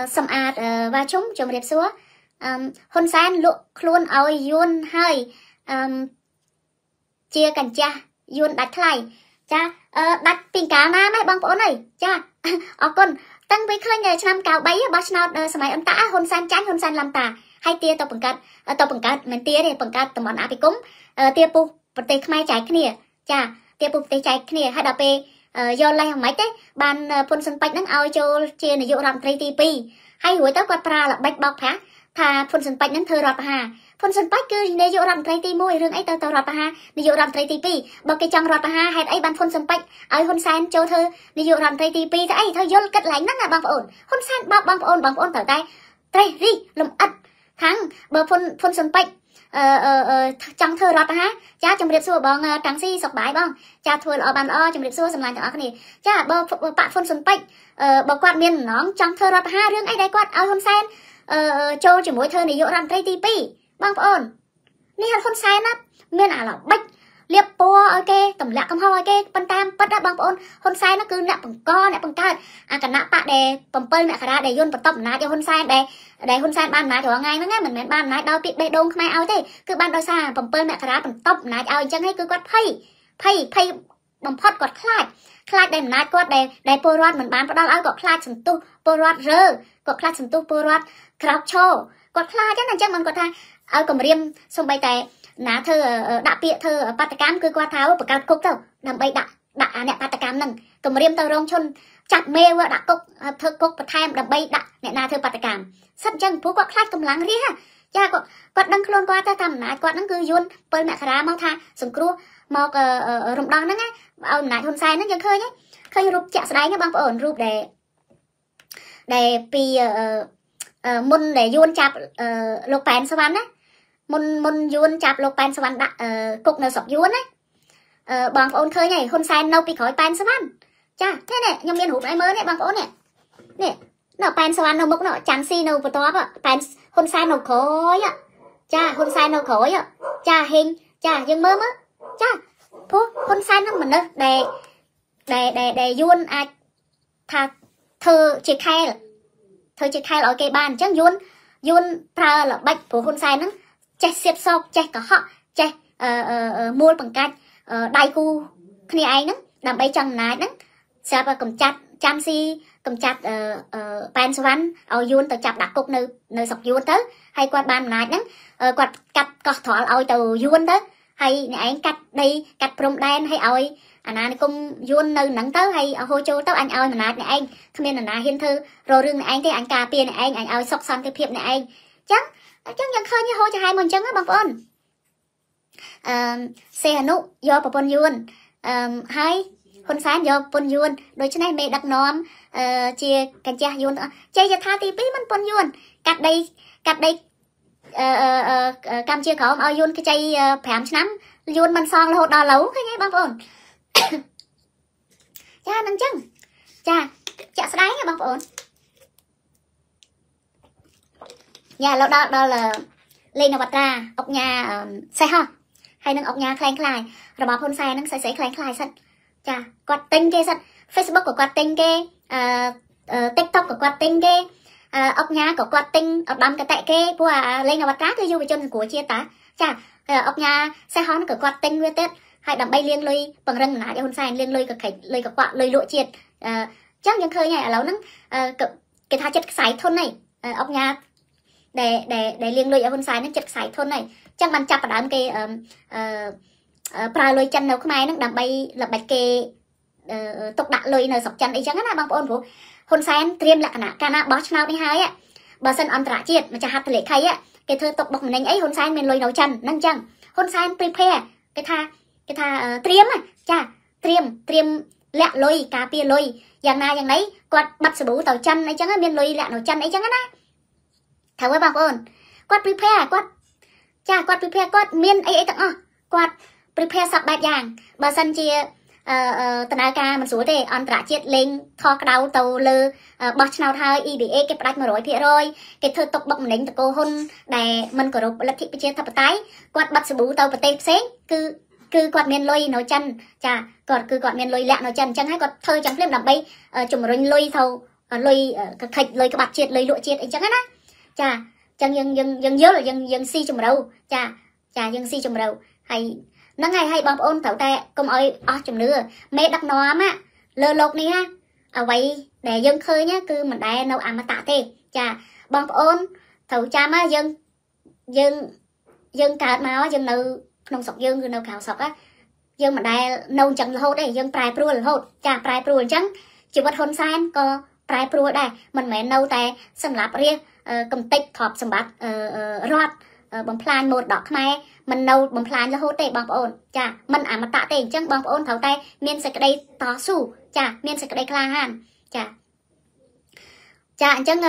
sầm ạt và chúng cho một đẹp xúa Hun Sen lụa luôn ôi yun hơi chia cảnh cha yun đặt lại cha đặt pin cá na này bằng phố này cha ở con tăng với khơi ngày năm cao bấy bao nào sầm ấm tả Hun Sen tránh Hun Sen làm tà hay tia tàu bằng cát mình tia để bằng cát tầm bọn áp bị cúng tia pu bật tay mai trái kia nè cha tia pu tay trái kia hay đạp pe do lay hàng máy đấy bàn phun sân bạch nắng ao cho chia này dụ làm tây tì pi hay hối tao quạt pra là bạch bọc phá thà phun sân bạch nắng thơ rọt hà phun sân bạch cứ này dụ làm tây tì môi rừng ấy tao tao rọt hà này dụ làm tây tì pi bọc cái trăng rọt hà hay ấy bàn phun sân bạch ấy Hun Sen cho thơ này dụ làm tây tì pi thế ấy thôi dụ cất lánh nắng là bằng ổn Hun Sen bọc bằng ổn thở tay tây ri lầm ắt thắng bờ phun phun sân bạch trong thơ rọt hả cha trong đẹp xua bằng trắng si sọc bái bằng cha thôi ở bàn o trong đẹp xua sầm lạnh ở này cha bờ bạn phun sân bạch bờ quạt miền nón trong thơ rọt hả riêng ấy đại quạt ao Hun Sen châu chỉ mỗi thơ này dỗ làm tây tì pi bằng ổn này Hun Sen á miền ả là bạch liệp po ok tầm lạ công hao ok pan tam bắt đã bằng ổn Hun Sen nó cứ nạp bằng co nạp bằng cát à cả nạp bạ đề bầm pơi nạp cả ra để yun bật tầm ná cho Hun Sen để Hun Sen ban má cho ngay nó ngay mình mẹ ban má đau bị bê đông mai ao thế cứ ban đau xa bầm pơi nạp cả ra bầm tầm ná ao chẳng hay cứ quát phay bầm phật quát khai để ná quát để po rót mình ban bắt đau ao quát khai sừng tu po rót rơ quát khai sừng tu po rót khóc cho quát khai chắc là chắc mình quát tha ao cầm riêng xong bay tè ná thơ đạ bịa thơ patacam cứ qua tháo bậc cao cốc đâu nằm bay đạ nẹt patacam nằng cầm riêng tàu rong chôn chặt mê qua đạ cốc thơ cốc bậc thang nằm bay đạ nẹt ná thơ patacam sắp chân phú quạt khát cầm láng ria cha quạt đăng luôn qua ta thầm ná quạt đăng cứ yun bơi mẹ khá mau tha sùng cua mọc rụng đòn nằng ấy ao nái Hun Sen nằng chẳng khơi nhé khơi rụp chạ sấy nhá bằng ổn rụp để pi môn để yun chạp lục bèn sao đấy môn yun chạp lục pan svan đạ cục nó sọc yun đấy bằng ôn khơi này Hun Sen nâu bị khói pan svan cha thế này nhom miên hụp ai mới này bằng ôn này nè nó pan svan nó mốc nó chán si nó vừa to ạ pan Hun Sen nó khói ạ cha Hun Sen nó khói ạ cha hình cha nhưng mơ mơ cha phú Hun Sen nó mình nữa để yun ai thà thơ chỉ khai ở cái bàn chắc yun pra là bạch của Hun Sen nó chạy xếp sau chạy cả họ chạy mua bằng cách đại cu khi ai nắng làm bay chẳng nái nắng sao và cầm chặt chăm si cầm chặt bàn xoắn ao yun tàu chặt đặt cục nơi sọc yun tới hay quạt bàn nái nắng quạt cắt cọ thỏ ao tàu yun tới hay này anh cắt đây cắt bông đen hay ao anh này cũng yun nơi nắng tới hay hôi châu tao anh ao nái này anh không nên là nái hiên thư rồi rừng này anh thấy anh cà pia này anh ao sọc xong cái phim này anh chắc chẳng chẳng khơi như hô cho hai mình chẳng á bằng con xe hà nụ do bà bôn yuôn hai Hun Sen do bôn yuôn đôi chân này mẹ đặt nóm chia cảnh cha yuôn chơi cho tha tí bí mình bôn yuôn cắt đây cam chia khóm ao yuôn cái chơi phèm lắm yuôn mình son là hột đò lấu cái nghe bằng con cha nâng chân cha sẽ đánh nghe bằng con nhà lâu đó là lên nó bật ra ốc nhà say ho hay nâng ốc nhà khang khải rồi bà Hun Sen nâng say say khang khải sẵn cha quạt tinh kê sẵn Facebook của quạt tinh kê TikTok của quạt tinh kê ốc nhà của quạt tinh ốc đâm cái tại kê của lên nó bật ra cứ du về chân của chia tá cha ốc nhà say ho nó của quạt tinh nguyên tết hay đầm bay liên lôi bằng răng lá cho Hun Sen liên lôi cả khẩy lôi cả quạ lôi lụa triệt chắc những khơi nhà lâu nâng cái tha chất sải thôn này ốc nhà để liên lụy ở Hun Sen nó chật sải thôn này chẳng bàn chặt ở đám cái pra lôi chân đâu không ai nó đầm bay là bạch kê tục đạ lôi nơi sọc chân ấy chẳng là bằng ôn của Hun Sen tiêm lại cả cana bó nào đi hai á bờ sân on trả chiết mà chả hạt lệ khay á cái thơ tục bọc mình ấy Hun Sen mình lôi đầu chân nâng chân Hun Sen prepare cái tha tiêm à cha tiêm lẹ lôi cà pia lôi giang na giang đấy quạt bắt sờ bú tàu chân ấy chẳng là miền lôi lẹ đầu chân ấy chẳng á thằng với bà con quát prepare quát cha quạt prepare quạt miên ấy tặng à quạt prepare sập bạch giàng bà sân chia tận ai ca mình xuống để ăn trả chết lên thò đầu tàu lơ bớt nào thay ida cái bạch mà rồi thì rồi cái thơ tộc bọc mình đánh cô hôn để mình có được lập thị bị chia thập tái quạt bật sự bú tàu và tê xé cứ quạt miên lôi nói chân cha còn cứ quạt miên lôi lẹ nói chân chân hay quạt thơ chẳng phim làm bay chủng rồi lôi thầu lôi khạch lôi cái bạch chết lôi lụa chết ấy chẳng hết á cha chẳng dân nhớ là dân si trong đầu cha cha dân si trong đầu hay nó ngày hay bom ôn thảo tệ công ơi ở trong nữa mẹ đặt nó á lơ lột này ha ở vậy để dân khơi nhá cứ mình đại nấu ăn mà tạ thế cha bom ôn thảo cha má dân dân dân cả máu dân nấu nông sọc dân người nấu khảo sọc á dân mình đại nấu chẳng là hốt đấy dân prai pru là hốt cha prai pru chẳng chỉ vật Hun Sen có prai pru đây mình mẹ nấu tệ xâm lạp riêng công tích thọp xâm bạc rót bấm plan một đọc này mình nâu bấm plan là hỗ tệ bóng ổn chà mình à mà tạ tiền chân bóng ổn thấu tay miên sạch đây tó xù chà miên sạch đây kla hàn chà chà chân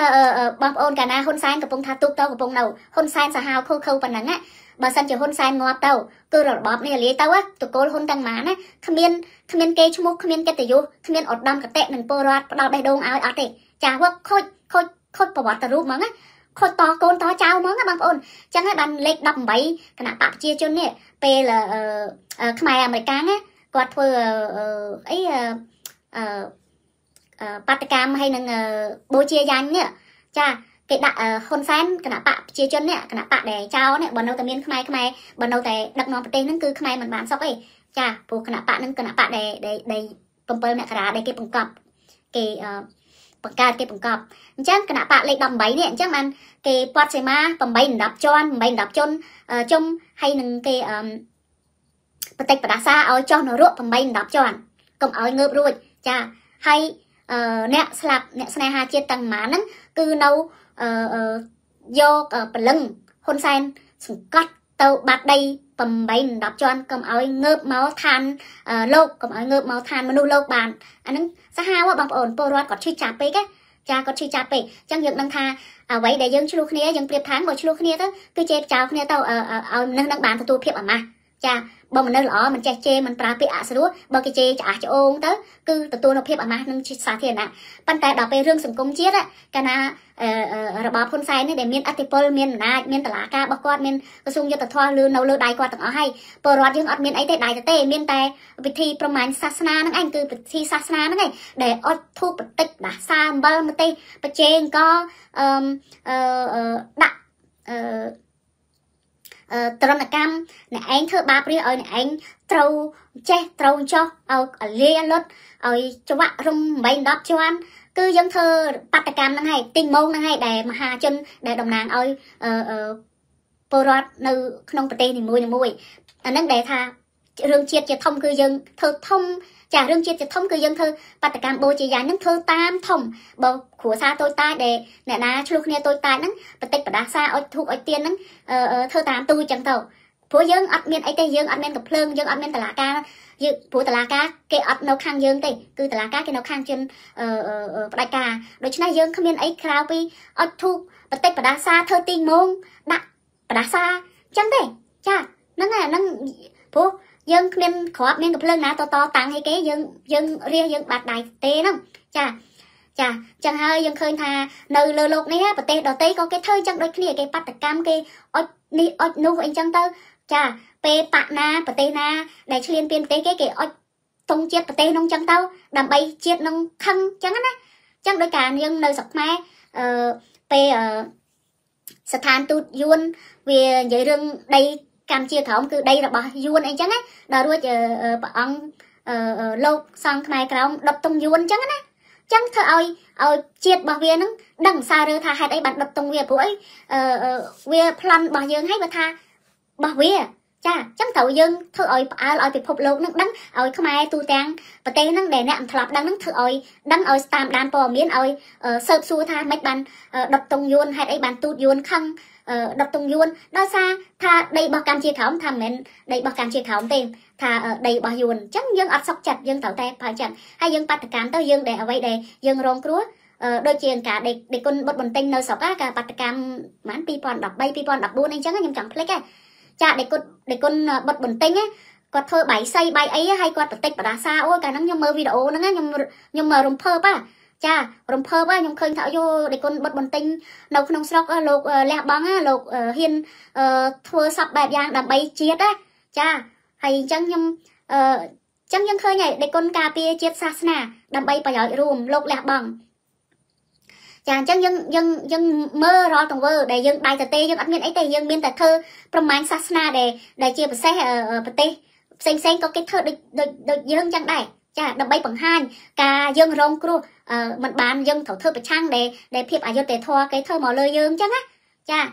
bóng ổn cả na Hun Sen của bông tha tục tao của bông nâu Hun Sen xà hào khâu khâu và nắng á bà sân chỉ Hun Sen ngọt tao cứ rồi bóp này lấy tao á tụi cô hôn tăng má á không miên kê chú múc không miên kê tử du không miên ổn đâm cả tệ nâng bô rót đọc đầy đông áo áo tệ chà quốc khôi bỏ bọt tao rút mắng á khôi to con to cháu mắng á bằng ôn chẳng ai bàn lệch đập bấy cái nào tạm chia cho nè pe là cái mày mày cang á quạt vừa ấy patacam hay nâng bố chia dán nè cha cái đại Hun Sen cái nào tạm chia cho nè cái nào tạm để cháu nè bọn đâu tầm miên cái mày bọn đâu tề đặt nó vào tên nâng cứ cái mày mình bán xong ấy cha buộc cái nào tạm nâng cái nào tạm để bầm bầm mẹ cái đá để cái bầm cọp cái bằng ca cái bằng cọp chắc cái nạp bạc lấy đầm bấy nè chắc ăn cái pot xe ma bằng bấy đập cho ăn bấy đập chôn trong hay nâng cái tách và đá xa ở cho nó ruộng bằng bấy đập cho ăn cộng ở ngược rồi cha hay nè slap nè snai ha chia tăng má nắng cứ nấu vô phần lưng Hun Sen cắt tàu bạc đây bằng bấy đập cho ăn cộng ở ngược máu than lột cộng ở ngược máu than mà nuôi lột bàn anh nâng sao hao bằng ổn poroa có truy chạp ấy cái cha có truy chạp ấy chẳng dựng năng tha à vậy để dân chư lục nia dân tiệp tháng của chư lục nia đó cứ chê chào nia tao ở nâng đăng bàn tụi phiệp ở mà cha bọn mình nơi lỏ mình chê chê mình pra pịa sửa lúa bọn cái chê chả cho ôn tới cứ tụi nó phiệp ở mà nâng xả thiền ạ ban tại đọc về rương sừng công chiết á cái na robot Hun Sen này để miên atipol miên na miên tả lá ca bọc quạt miên cơ sung cho tật thoa lư nấu lư đai quạt tặng ở hay poroa dương ọt miên ấy tệ đai tệ miên tệ vị thi proman sasana nâng anh cứ vị thi sasana nâng này để ọt thu bật tích đã xa bơ mà tê bật chê có đặng tròn cam nè anh thưa ba bia ơi nè anh trâu che trâu cho ở lia lót ở cho bạn rung bay đáp cho anh cứ dân thơ bắt cam năng hay tinh môn năng hay để mà hà chân để đồng nàng ơi porat nữ không bật tên thì mùi nâng để tha rương chiết cho thông cư dân thơ thông chả rương chiết cho thông cư dân thơ bắt cam bôi chỉ giá nâng thơ tam thông bầu của xa tôi ta để nè đá chụp nè tôi ta nâng bật tích bật đá xa ở thuộc ở tiền nâng thơ tám tôi chẳng thầu phố dân ắt miên ấy tây dân ắt miên cặp lương dân ắt miên tà lá ca dự phố tà lá ca cái ắt nấu khang dân tây cứ tà lá ca cái nấu khang trên đại ca đối chứ này dân không miên ấy khao pi ở thuộc bật tích bật đá xa thơ tinh môn đặng bật đá xa chẳng tây cha nâng này nâng phố dân miền khó miền gặp lưng ná to tăng hay cái dân riêng dân bạc đại tê lắm chà chà chẳng hơi dân khơi thà nơi lơ lột này á bờ tê đỏ tê có cái thơi chẳng đôi kia cái bát cam cái oi nu anh chẳng tơ chà pe bạc na bờ tê na đại liên tiền tê cái oi tông chết bờ tê nông chẳng tơ đầm bay chết nông khăng chẳng á chẳng đôi cả dân nơi sọc mai pe sạt than tụt yuan về dưới rừng đây cam chia thống cứ đây là bỏ yuan anh chẳng á đòi đuôi bọn lâu xong cái này ông đập tung yuan chẳng á chẳng thưa ơi chiết bỏ về nó đằng xa rồi tha hai đấy bạn đập tung về buổi về plan bỏ dương hay và tha bỏ về cha chẳng thầu dương thưa ơi bị phục lâu nó đắng ơi không ai tu trang và tê nó để nạm thọp đắng nó thưa ơi đắng ơi tam đan bò miến ơi sợp xua tha mấy bạn đập tung yuan hai đấy bạn tu yuan khăng đọc tung yuan đó xa tha đây bao cam chia thống tham mến đây bao cam chia thống tiền tha đây bao yuan chẳng dân ọt sọc chặt dân thảo tay phải chẳng hay dân bắt cam tới dân để ở vậy để dân rong cúa đôi chuyện cả để con bột bẩn tinh nơi sọc á cả bắt cam mãn pi pon đọc bay pi pon đọc buôn anh chẳng có nhầm chẳng plek Chà để con bật bẩn tinh ấy, có thơ bảy xây bay ấy hay qua tật tịch bảo đá xa ôi cái nắng nhom mơ video nắng á nhom mơ rồng phơ pa. Chà rồng phơ pa nhom khơi thảo vô để con bật bẩn tinh nấu không sóc lục lẹ băng á lục hiên thưa sập bẹp giang đầm bay chiết á. Chà hay chăng nhom chăng nhom khơi nhảy để con cà pia chiết xa nà đầm bay phải giỏi rùm lục lẹ băng. Chà chăng dân mơ rồi tổng vơ để dân bài tờ tê dân ăn miên ấy tê dân miên tờ thơ trong máng xa xa để chia bật xe ở tê xanh xanh có cái thơ được dân chẳng đại chà đập bay bằng hai cả dân rong cru mặt bàn dân thổ thơ bật trang để phiệp ở dân tê thoa cái thơ mỏ lời dân chẳng á chà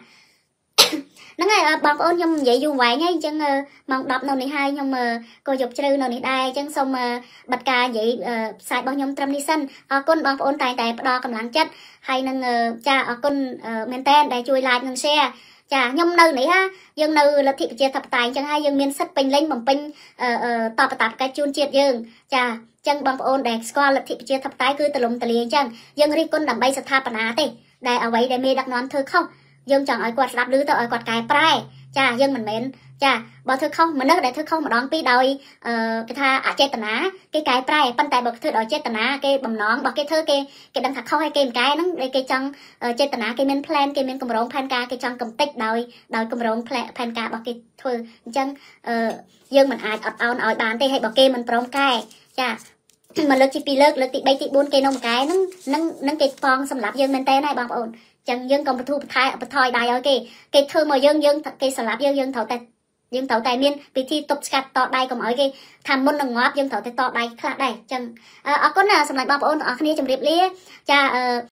nó ngay bằng ôn nhầm dễ dùng vải ngay chân mong đọc nào này hai nhưng mà cô dục chơi nào này đai chân xong bật cà vậy xài bao nhầm trăm đi sân con bằng ôn tài tài đo cầm láng chất hay nâng cha con maintain để chui lại ngân xe chà nhầm nơi này ha dân nơi là thị chia thập tài chẳng hai dân miền sắt bình lên bằng pin tọp cái chun triệt dân chà chân bằng ôn để score là thị chia thập tài cứ từ lùng từ liền chân dân đi con đầm bay sát tha bản á tê đại ở vậy để mê đặc nón thơ không dân chẳng ở quạt đạp đứa tao ở quạt cái prai cha dân mình mến cha bảo thưa không mà nước để thưa không mà đón pi đôi cái tha à chết tần á cái prai pan tài bậc thưa đòi chết tần á cái bầm nón bảo cái thưa cái đằng thạc không hay cái nó cái trong chết tần á cái men plan cái men cầm rốn pan ca cái trong cầm tích đòi cầm rốn pan ca bảo cái thưa chân dân mình ai ọt on ở bàn tây hay bảo kê mình prom cái cha mà lực chỉ pi lực tị bay tị buôn cái nông cái nâng cái phong xâm lạp dân mình tây này bằng ổn chẳng dân còn thu thai đại ở cái thơ mà dân cái sản lạp dân dân thấu tài miên vì thi tục sạt tọt đại còn ở cái tham môn đồng ngóp dân thấu tài tọt đại khá đại chẳng con nào xong lại bao ôn ở khné chồng đẹp lẽ cha